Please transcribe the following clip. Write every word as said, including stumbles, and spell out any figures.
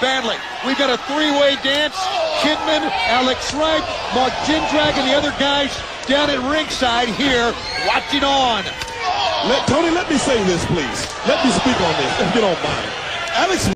badly. We've got a three-way dance. Kidman, Alex Wright, Mark Jindrak, and the other guys down at ringside here watching on. Let, Tony, let me say this, please. Let me speak on this, if you don't mind. Alex